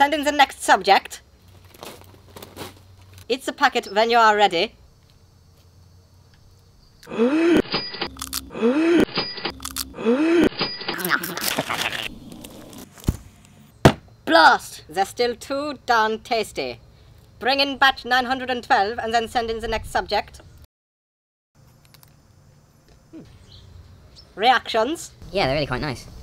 Send in the next subject. It's a packet when you are ready. Blast! They're still too darn tasty. Bring in batch 912 and then send in the next subject. Reactions? Yeah, they're really quite nice.